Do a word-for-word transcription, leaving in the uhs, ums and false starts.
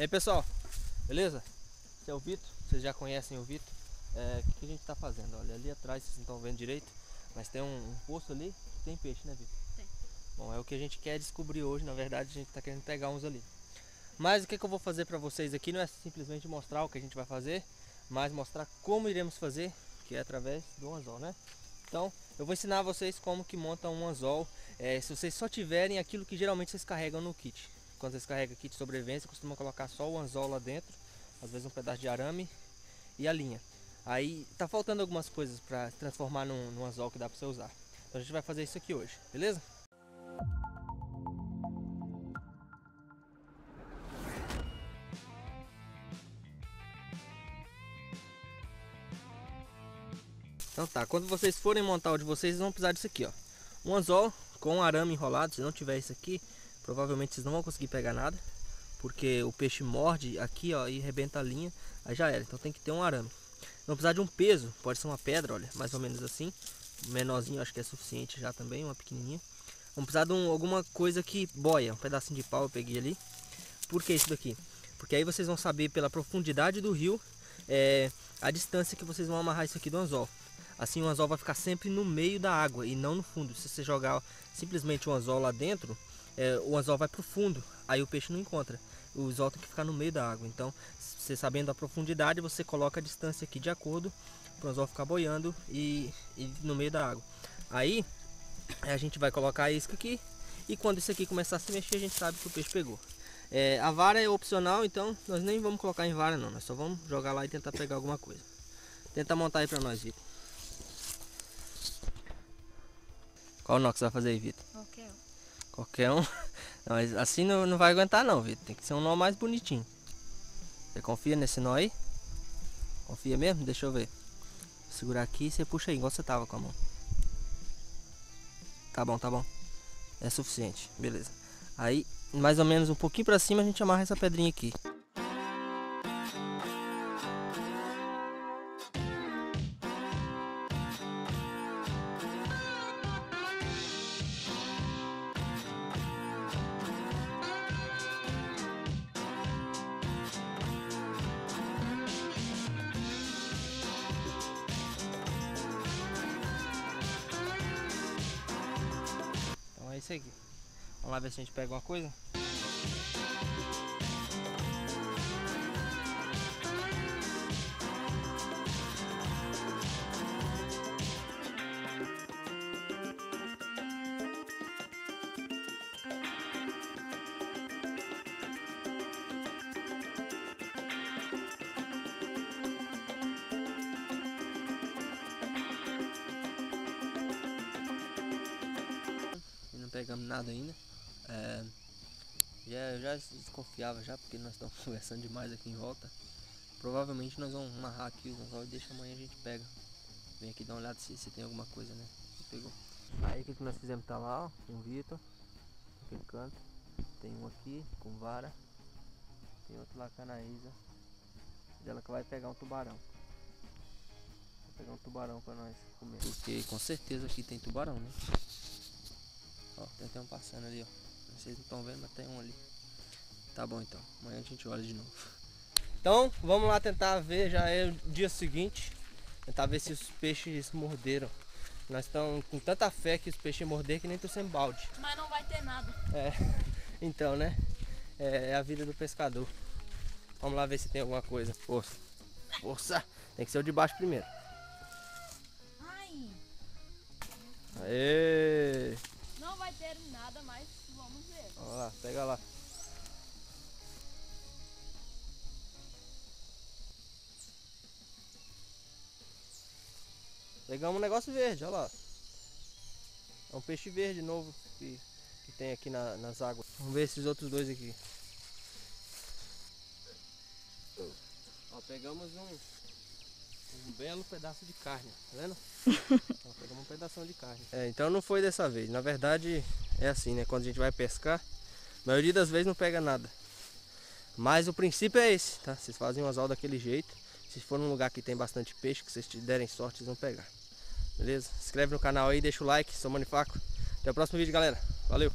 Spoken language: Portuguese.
E aí, pessoal, beleza? Esse é o Vitor, vocês já conhecem o Vitor. É, o que a gente tá fazendo? Olha, ali atrás vocês não estão vendo direito, mas tem um, um poço ali que tem peixe, né, Vitor? Tem. Bom, é o que a gente quer descobrir hoje. Na verdade, a gente tá querendo pegar uns ali. Mas o que, que eu vou fazer pra vocês aqui não é simplesmente mostrar o que a gente vai fazer, mas mostrar como iremos fazer, que é através do anzol, né? Então, eu vou ensinar vocês como que monta um anzol, é, se vocês só tiverem aquilo que geralmente vocês carregam no kit. Quando vocês carregam kit de sobrevivência, costumam colocar só o anzol lá dentro, às vezes um pedaço de arame e a linha. Aí tá faltando algumas coisas para transformar num, num anzol que dá para você usar. Então a gente vai fazer isso aqui hoje, beleza? Então tá, quando vocês forem montar o de vocês, vocês vão precisar disso aqui, ó. Um anzol com arame enrolado. Se não tiver isso aqui, provavelmente vocês não vão conseguir pegar nada, porque o peixe morde aqui, ó, e arrebenta a linha, aí já era. Então tem que ter um arame. Vão precisar de um peso, pode ser uma pedra, olha, mais ou menos assim, menorzinho, acho que é suficiente já também, uma pequenininha. Vamos precisar de um, alguma coisa que boia, um pedacinho de pau eu peguei ali. Por que isso daqui? Porque aí vocês vão saber pela profundidade do rio, é, a distância que vocês vão amarrar isso aqui do anzol. Assim o anzol vai ficar sempre no meio da água e não no fundo. Se você jogar simplesmente o anzol lá dentro, é, o anzol vai pro fundo, aí o peixe não encontra. O anzol tem que ficar no meio da água. Então, você sabendo a profundidade, você coloca a distância aqui de acordo para o anzol ficar boiando e, e no meio da água. Aí a gente vai colocar a isca aqui, e quando isso aqui começar a se mexer, a gente sabe que o peixe pegou. É, a vara é opcional, então nós nem vamos colocar em vara não, nós só vamos jogar lá e tentar pegar alguma coisa. Tenta montar aí para nós, Vitor. Qual o nó que você vai fazer aí, Vitor? Qualquer um. Qualquer um? Não, mas assim não, não vai aguentar não, Vitor. Tem que ser um nó mais bonitinho. Você confia nesse nó aí? Confia mesmo? Deixa eu ver. Vou segurar aqui e você puxa aí, igual você tava com a mão. Tá bom, tá bom. É suficiente, beleza. Aí, mais ou menos um pouquinho pra cima, a gente amarra essa pedrinha aqui. Aqui. Vamos lá ver se a gente pega alguma coisa. Pegamos nada ainda, é, já, eu já desconfiava já, porque nós estamos conversando demais aqui em volta. Provavelmente nós vamos amarrar aqui os anzol e deixa amanhã a gente pega. Vem aqui dar uma olhada se, se tem alguma coisa, né? Se pegou. Aí o que nós fizemos tá lá, ó, com o Vitor, naquele canto. Tem um aqui com vara, tem outro lá com a Anaísa, dela que vai pegar um tubarão. Vai pegar um tubarão pra nós comer. Porque com certeza aqui tem tubarão, né? Ó, tem até um passando ali, ó. Vocês não estão vendo, mas tem um ali. Tá bom então, amanhã a gente olha de novo. Então, vamos lá tentar ver, já é o dia seguinte. Tentar ver se os peixes morderam. Nós estamos com tanta fé que os peixes morderam que nem tô sem balde. Mas não vai ter nada. É, então né, é, é a vida do pescador. Vamos lá ver se tem alguma coisa. Força, força, tem que ser o de baixo primeiro. Ai. Aê. Não vai ter nada, mas vamos ver. Olha lá, pega lá. Pegamos um negócio verde, olha lá. É um peixe verde novo que, que tem aqui na, nas águas. Vamos ver esses outros dois aqui. Ó, pegamos um, um belo pedaço de carne, tá vendo? Ó, pegamos um pedação de carne. É, então não foi dessa vez. Na verdade é assim, né? Quando a gente vai pescar, a maioria das vezes não pega nada. Mas o princípio é esse, tá? Vocês fazem um anzol daquele jeito. Se for num lugar que tem bastante peixe, que vocês derem sorte, vocês vão pegar. Beleza? Se inscreve no canal aí, deixa o like. Sou Manifaco. Até o próximo vídeo, galera. Valeu!